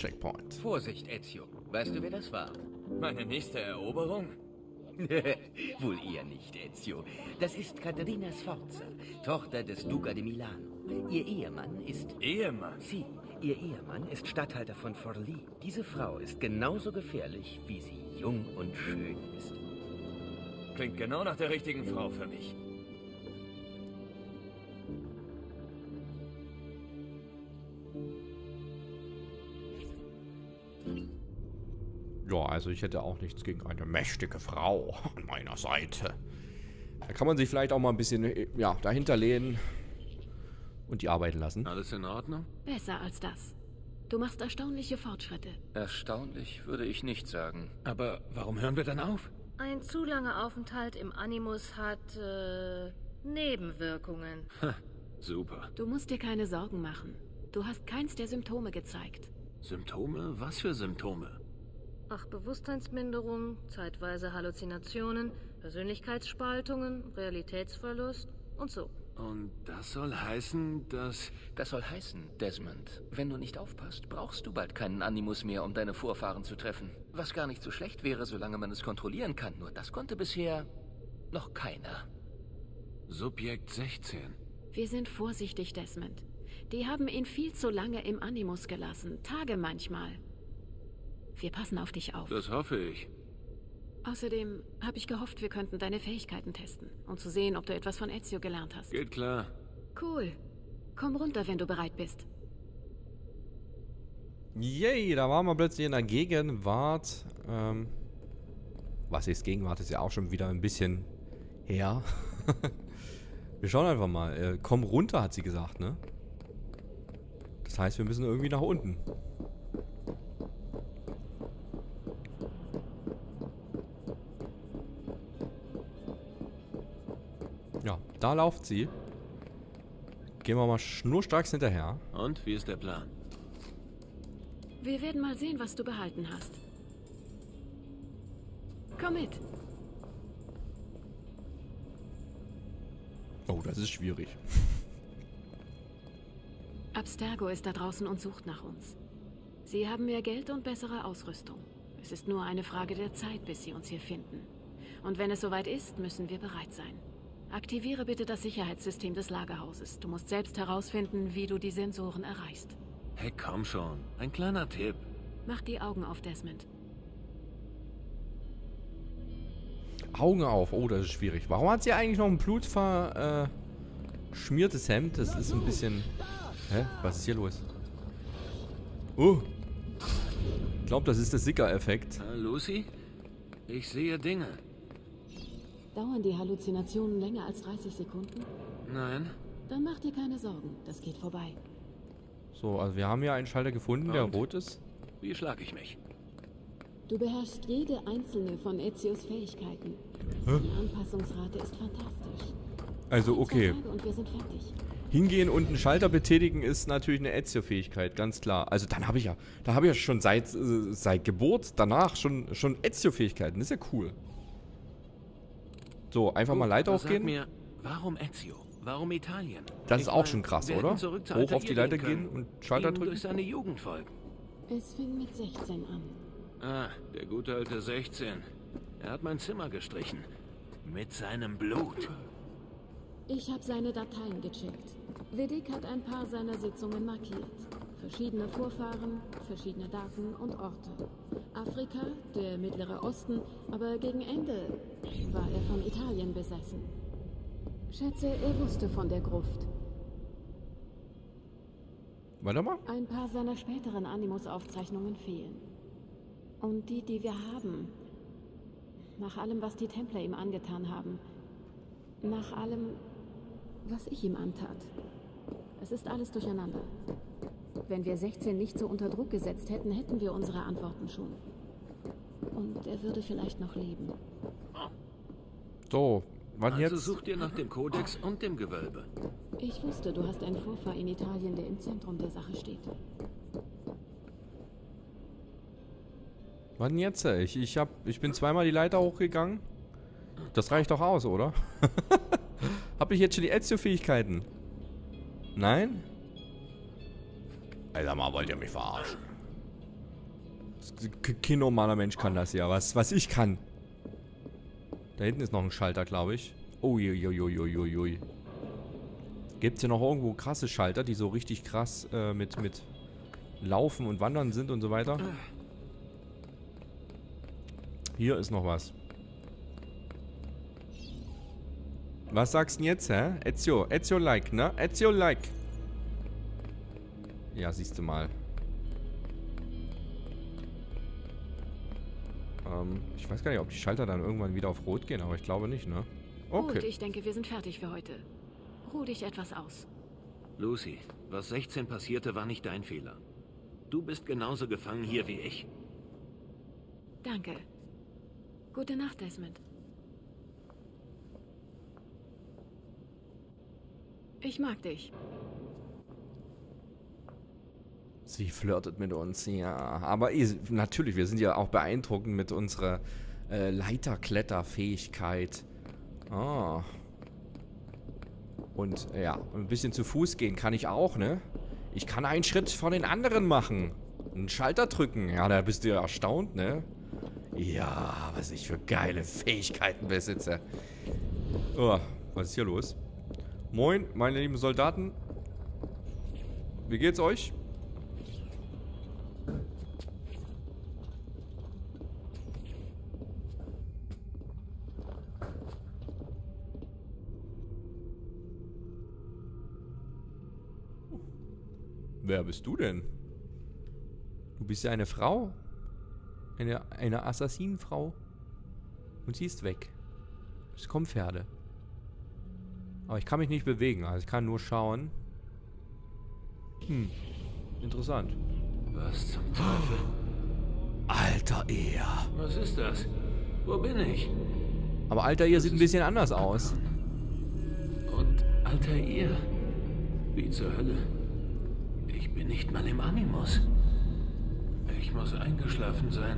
Checkpoint. Vorsicht, Ezio. Weißt du, wer das war? Meine nächste Eroberung? Wohl eher nicht, Ezio. Das ist Katharina Sforza, Tochter des Duca di Milano. Ihr Ehemann ist... Ehemann? Sie. Ihr Ehemann ist Statthalter von Forli. Diese Frau ist genauso gefährlich, wie sie jung und schön ist. Klingt genau nach der richtigen Frau für mich. Ja, also ich hätte auch nichts gegen eine mächtige Frau an meiner Seite. Da kann man sich vielleicht auch mal ein bisschen, ja, dahinter lehnen und die arbeiten lassen. Alles in Ordnung? Besser als das. Du machst erstaunliche Fortschritte. Erstaunlich würde ich nicht sagen. Aber warum hören wir dann auf? Ein zu langer Aufenthalt im Animus hat, Nebenwirkungen. Ha, super. Du musst dir keine Sorgen machen. Du hast keins der Symptome gezeigt. Symptome? Was für Symptome? Ach, Bewusstseinsminderung, zeitweise Halluzinationen, Persönlichkeitsspaltungen, Realitätsverlust und so. Und das soll heißen, dass... Das soll heißen, Desmond, wenn du nicht aufpasst, brauchst du bald keinen Animus mehr, um deine Vorfahren zu treffen. Was gar nicht so schlecht wäre, solange man es kontrollieren kann. Nur das konnte bisher noch keiner. Subjekt 16. Wir sind vorsichtig, Desmond. Die haben ihn viel zu lange im Animus gelassen. Tage manchmal. Wir passen auf dich auf. Das hoffe ich. Außerdem habe ich gehofft, wir könnten deine Fähigkeiten testen, um zu sehen, ob du etwas von Ezio gelernt hast. Geht klar. Cool. Komm runter, wenn du bereit bist. Yay, da waren wir plötzlich in der Gegenwart. Was ist Gegenwart, ist ja auch schon wieder ein bisschen her. Wir schauen einfach mal. Komm runter, hat sie gesagt, ne? Das heißt, wir müssen irgendwie nach unten. Ja, da läuft sie. Gehen wir mal schnurstracks hinterher. Und wie ist der Plan? Wir werden mal sehen, was du behalten hast. Komm mit. Oh, das ist schwierig. Abstergo ist da draußen und sucht nach uns. Sie haben mehr Geld und bessere Ausrüstung. Es ist nur eine Frage der Zeit, bis sie uns hier finden. Und wenn es soweit ist, müssen wir bereit sein. Aktiviere bitte das Sicherheitssystem des Lagerhauses. Du musst selbst herausfinden, wie du die Sensoren erreichst. Hey, komm schon. Ein kleiner Tipp. Mach die Augen auf, Desmond. Augen auf. Oh, das ist schwierig. Warum hat sie eigentlich noch ein blutverschmiertes Hemd? Das ist ein bisschen... Hä? Was ist hier los? Oh. Ich glaube, das ist der Sicker-Effekt. Lucy? Ich sehe Dinge. Dauern die Halluzinationen länger als 30 Sekunden? Nein. Dann mach dir keine Sorgen, das geht vorbei. So, also wir haben ja einen Schalter gefunden, und? Der rot ist. Wie schlage ich mich? Du beherrschst jede einzelne von Ezios Fähigkeiten. Hä? Die Anpassungsrate ist fantastisch. Also okay. Und wir sind fertig. Hingehen und einen Schalter betätigen ist natürlich eine Ezio-Fähigkeit, ganz klar. Also dann habe ich ja, schon seit Geburt danach schon Ezio-Fähigkeiten. Das ist ja cool. So, einfach mal Leiter aufgehen. Mir, warum Ezio? Warum Italien? Das ist auch schon krass, oder? Hoch auf die Leiter gehen und Schalter drücken. Durch seine Jugend folgen. Es fing mit 16 an. Ah, der gute alte 16. Er hat mein Zimmer gestrichen. Mit seinem Blut. Ich habe seine Dateien gecheckt. Venedig hat ein paar seiner Sitzungen markiert. Verschiedene Vorfahren, verschiedene Daten und Orte. Afrika, der Mittlere Osten, aber gegen Ende war er von Italien besessen. Schätze, er wusste von der Gruft. Warte mal. Ein paar seiner späteren Animus-Aufzeichnungen fehlen. Und die, die wir haben, nach allem, was die Templer ihm angetan haben, nach allem, was ich ihm antat, es ist alles durcheinander. Wenn wir 16 nicht so unter Druck gesetzt hätten, hätten wir unsere Antworten schon. Und er würde vielleicht noch leben. So, wann also jetzt? Also sucht ihr nach dem Kodex und dem Gewölbe. Ich wusste, du hast einen Vorfahr in Italien, der im Zentrum der Sache steht. Wann jetzt? Ich bin zweimal die Leiter hochgegangen. Das reicht doch aus, oder? Hab ich jetzt schon die Ezio-Fähigkeiten? Nein? Alter, mal wollt ihr mich verarschen? Kein normaler Mensch kann das ja. Was ich kann. Da hinten ist noch ein Schalter, glaube ich. Uiuiuiuiuiui. Gibt es hier noch irgendwo krasse Schalter, die so richtig krass mit Laufen und Wandern sind und so weiter? Hier ist noch was. Was sagst du denn jetzt, hä? Ezio. Ezio-like, ne? Ezio-like. Ja, siehst du mal. Ich weiß gar nicht, ob die Schalter dann irgendwann wieder auf Rot gehen, aber ich glaube nicht, ne? Okay. Gut, ich denke, wir sind fertig für heute. Ruh dich etwas aus. Lucy, was 16 passierte, war nicht dein Fehler. Du bist genauso gefangen hier wie ich. Danke. Gute Nacht, Desmond. Ich mag dich. Sie flirtet mit uns, ja. Aber natürlich, wir sind ja auch beeindruckend mit unserer Leiterkletterfähigkeit. Ah. Und ja, ein bisschen zu Fuß gehen kann ich auch, ne? Ich kann einen Schritt von den anderen machen. Einen Schalter drücken. Ja, da bist du ja erstaunt, ne? Ja, was ich für geile Fähigkeiten besitze. Oh, was ist hier los? Moin, meine lieben Soldaten. Wie geht's euch? Wer bist du denn? Du bist ja eine Frau. Eine Assassinenfrau. Und sie ist weg. Es kommen Pferde. Aber ich kann mich nicht bewegen, also ich kann nur schauen. Hm. Interessant. Was zum Teufel? Alter Ehe. Was ist das? Wo bin ich? Aber Alter Ehe sieht ein bisschen anders aus. Und Alter Ehe? Wie zur Hölle? Ich bin nicht mal im Animus. Ich muss eingeschlafen sein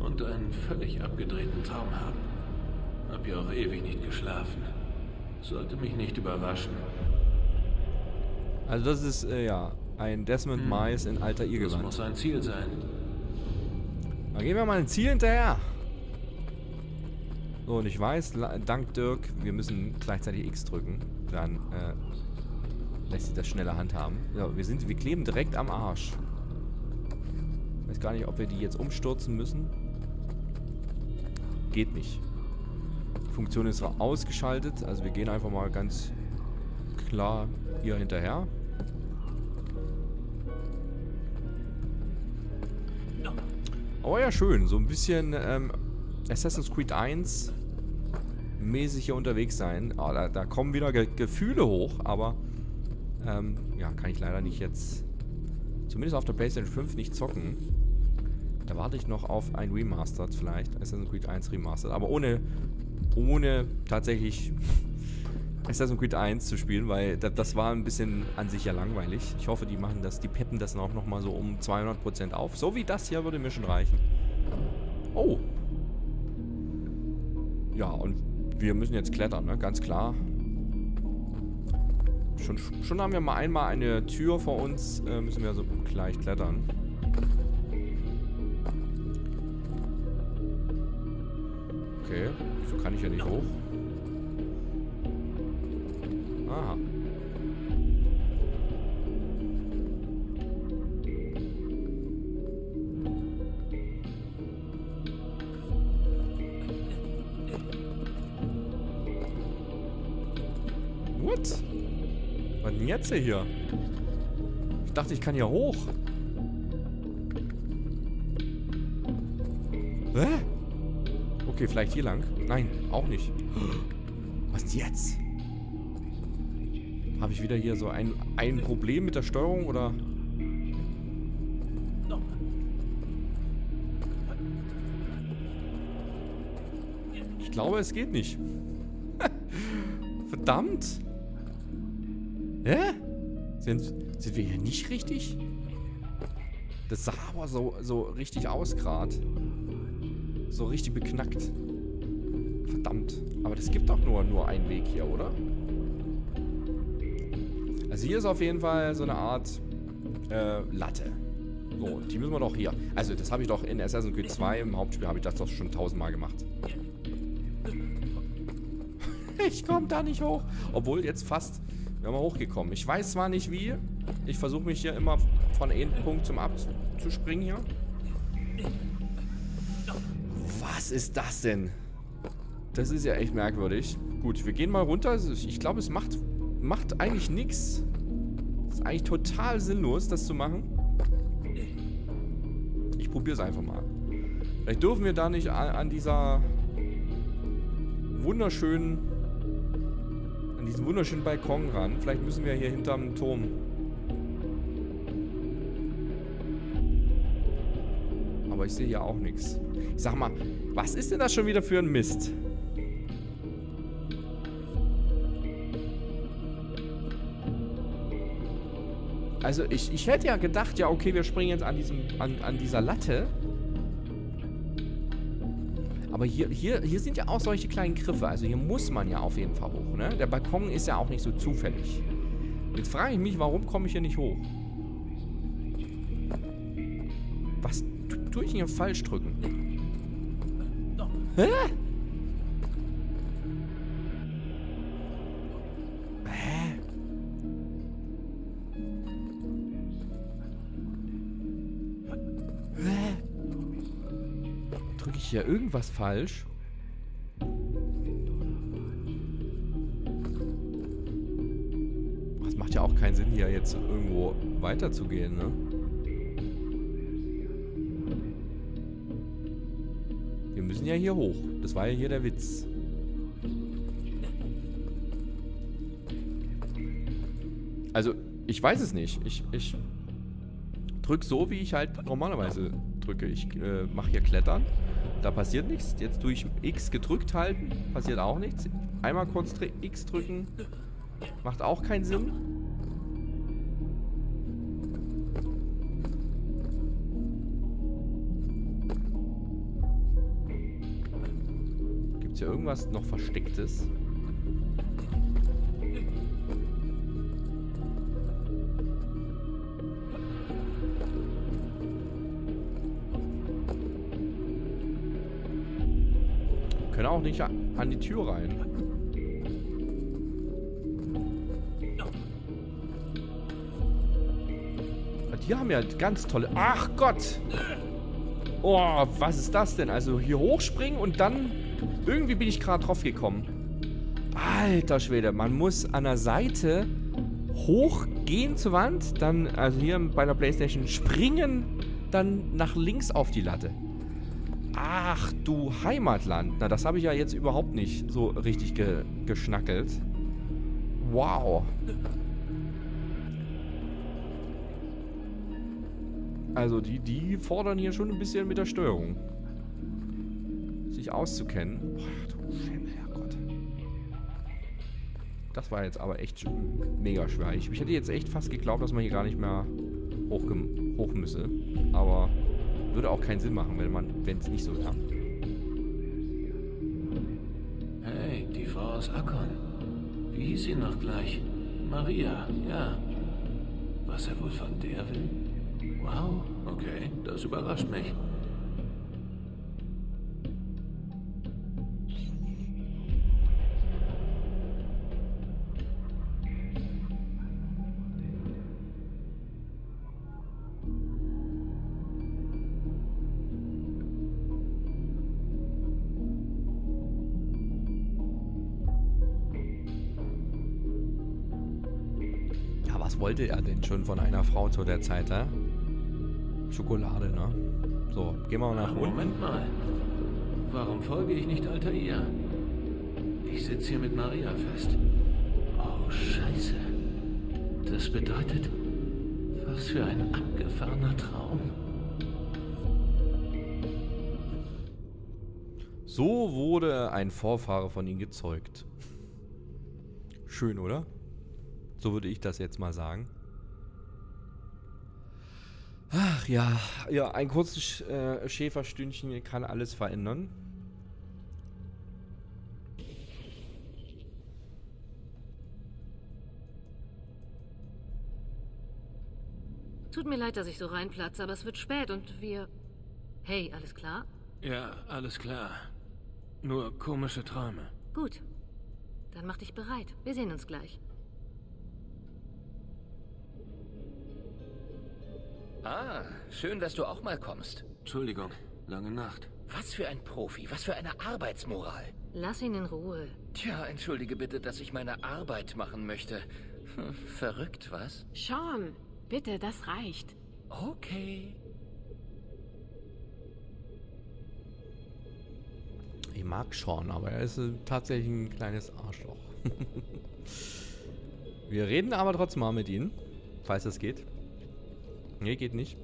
und einen völlig abgedrehten Traum haben. Hab ja auch ewig nicht geschlafen. Sollte mich nicht überraschen. Also das ist, ja, ein Desmond Mais in Alter Ehe gewandt. Das muss ein Ziel sein. Dann gehen wir mal ein Ziel hinterher. So, und ich weiß, dank Dirk, wir müssen gleichzeitig X drücken. Dann, lässt sich das schneller handhaben. Ja, wir kleben direkt am Arsch. Ich weiß gar nicht, ob wir die jetzt umstürzen müssen. Geht nicht. Die Funktion ist ausgeschaltet. Also wir gehen einfach mal ganz klar hier hinterher. Oh ja, schön. So ein bisschen Assassin's Creed 1 mäßig hier unterwegs sein. Oh, da kommen wieder Gefühle hoch, aber ja, kann ich leider nicht jetzt, zumindest auf der PlayStation 5, nicht zocken. Da warte ich noch auf ein Remastered vielleicht, Assassin's Creed 1 Remastered, aber ohne tatsächlich Assassin's Creed 1 zu spielen, weil das war ein bisschen an sich ja langweilig. Ich hoffe, die machen das, die peppen das auch nochmal so um 200% auf. So wie das hier würde mir schon reichen. Oh. Ja, und wir müssen jetzt klettern, ne? Ganz klar. Schon haben wir mal einmal eine Tür vor uns, müssen wir so gleich klettern. Okay, wieso kann ich ja nicht hoch? Aha. What? Was denn jetzt hier? Ich dachte, ich kann hier hoch. Hä? Okay, vielleicht hier lang. Nein, auch nicht. Was denn jetzt? Habe ich wieder hier so ein Problem mit der Steuerung, oder? Ich glaube, es geht nicht. Verdammt! Hä? Sind wir hier nicht richtig? Das sah aber so richtig aus gerade. So richtig beknackt. Verdammt. Aber das gibt doch nur einen Weg hier, oder? Also hier ist auf jeden Fall so eine Art Latte. So, die müssen wir doch hier. Also, das habe ich doch in Assassin's Creed 2 im Hauptspiel, habe ich das doch schon 1000-mal gemacht. Ich komme da nicht hoch. Obwohl, jetzt fast. Wir haben hochgekommen. Ich weiß zwar nicht wie. Ich versuche mich hier immer von einem Punkt zum abzuspringen hier. Was ist das denn? Das ist ja echt merkwürdig. Gut, wir gehen mal runter. Ich glaube, es macht eigentlich nichts. Ist eigentlich total sinnlos, das zu machen. Ich probiere es einfach mal. Vielleicht dürfen wir da nicht an dieser wunderschönen, an diesen wunderschönen Balkon ran. Vielleicht müssen wir hier hinterm Turm. Aber ich sehe hier auch nichts. Ich sag mal, was ist denn das schon wieder für ein Mist? Also ich hätte ja gedacht, ja okay, wir springen jetzt an dieser Latte. Aber hier sind ja auch solche kleinen Griffe. Also hier muss man ja auf jeden Fall hoch, ne? Der Balkon ist ja auch nicht so zufällig. Jetzt frage ich mich, warum komme ich hier nicht hoch? Was tue ich denn hier falsch drücken? Hä? Ja, irgendwas falsch. Das macht ja auch keinen Sinn, hier jetzt irgendwo weiterzugehen, ne? Wir müssen ja hier hoch. Das war ja hier der Witz. Also, ich weiß es nicht. Ich drücke so, wie ich halt normalerweise drücke. Ich mache hier Klettern. Da passiert nichts. Jetzt tue ich X gedrückt halten. Passiert auch nichts. Einmal kurz X drücken. Macht auch keinen Sinn. Gibt es hier irgendwas noch Verstecktes? Können auch nicht an die Tür rein. Die haben ja ganz tolle... Ach Gott! Oh, was ist das denn? Also hier hochspringen und dann... Irgendwie bin ich gerade drauf gekommen. Alter Schwede, man muss an der Seite hochgehen zur Wand, dann, also hier bei der PlayStation, springen, dann nach links auf die Latte. Ach du Heimatland. Na, das habe ich ja jetzt überhaupt nicht so richtig geschnackelt. Wow. Also die fordern hier schon ein bisschen mit der Steuerung. Sich auszukennen. Boah, du Schimmel, Herrgott. Das war jetzt aber echt mega schwer. Ich hätte jetzt echt fast geglaubt, dass man hier gar nicht mehr hoch müsse. Aber... würde auch keinen Sinn machen, wenn es nicht so wäre. Hey, die Frau aus Akkon. Wie hieß sie noch gleich? Maria, ja. Was er wohl von der will? Wow, okay, das überrascht mich. Was wollte er denn schon von einer Frau zu der Zeit, hä? Schokolade, ne? So, gehen wir mal nach unten. Moment mal. Warum folge ich nicht alter ihr? Ich sitze hier mit Maria fest. Oh, Scheiße. Das bedeutet, was für ein abgefahrener Traum. So wurde ein Vorfahre von ihm gezeugt. Schön, oder? So würde ich das jetzt mal sagen. Ach ja, ja, ein kurzes Schäferstündchen kann alles verändern. Tut mir leid, dass ich so reinplatze, aber es wird spät und wir... Hey, alles klar? Ja, alles klar. Nur komische Träume. Gut. Dann mach dich bereit. Wir sehen uns gleich. Ah, schön, dass du auch mal kommst. Entschuldigung, lange Nacht. Was für ein Profi, was für eine Arbeitsmoral. Lass ihn in Ruhe. Tja, entschuldige bitte, dass ich meine Arbeit machen möchte. Hm, verrückt, was? Sean, bitte, das reicht. Okay. Ich mag Sean, aber er ist tatsächlich ein kleines Arschloch. Wir reden aber trotzdem mal mit ihm, falls es geht. Nee, geht nicht.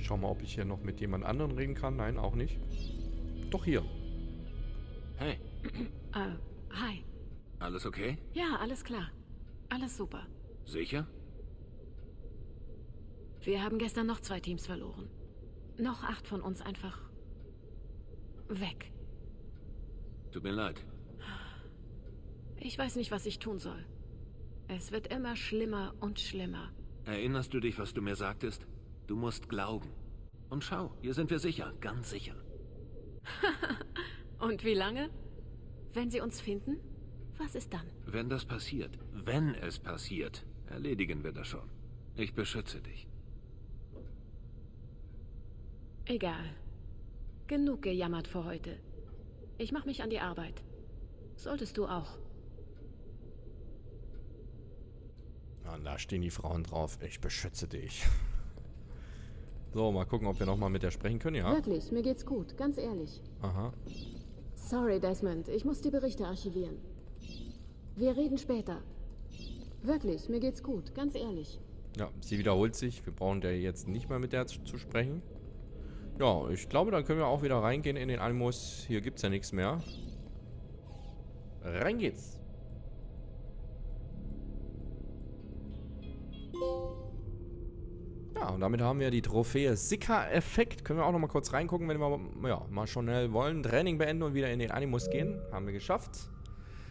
Schau mal, ob ich hier noch mit jemand anderen reden kann. Nein, auch nicht. Doch hier. Hey. Hi. Alles okay? Ja, alles klar. Alles super. Sicher? Wir haben gestern noch 2 Teams verloren. Noch 8 von uns einfach... weg. Tut mir leid. Ich weiß nicht, was ich tun soll. Es wird immer schlimmer und schlimmer. Erinnerst du dich, was du mir sagtest? Du musst glauben. Und schau, hier sind wir sicher, ganz sicher. Und wie lange? Wenn sie uns finden? Was ist dann? Wenn das passiert, wenn es passiert, erledigen wir das schon. Ich beschütze dich. Egal. Genug gejammert für heute. Ich mache mich an die Arbeit. Solltest du auch. Na, da stehen die Frauen drauf. Ich beschütze dich. So, mal gucken, ob wir nochmal mit der sprechen können, ja? Wirklich, mir geht's gut, ganz ehrlich. Aha. Sorry, Desmond, ich muss die Berichte archivieren. Wir reden später. Wirklich, mir geht's gut, ganz ehrlich. Ja, sie wiederholt sich. Wir brauchen der jetzt nicht mehr mit der zu sprechen. Ja, ich glaube, dann können wir auch wieder reingehen in den Animus. Hier gibt's ja nichts mehr. Rein geht's. Ja, und damit haben wir die Trophäe Sicker-Effekt. Können wir auch noch mal kurz reingucken, wenn wir mal schnell wollen. Training beenden und wieder in den Animus gehen. Haben wir geschafft.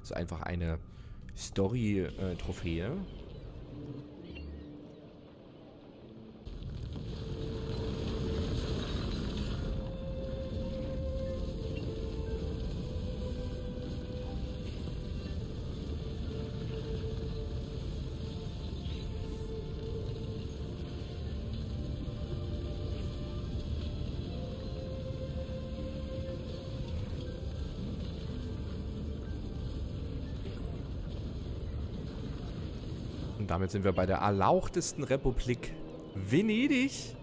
Also einfach eine Story-Trophäe. Damit sind wir bei der erlauchtesten Republik Venedig.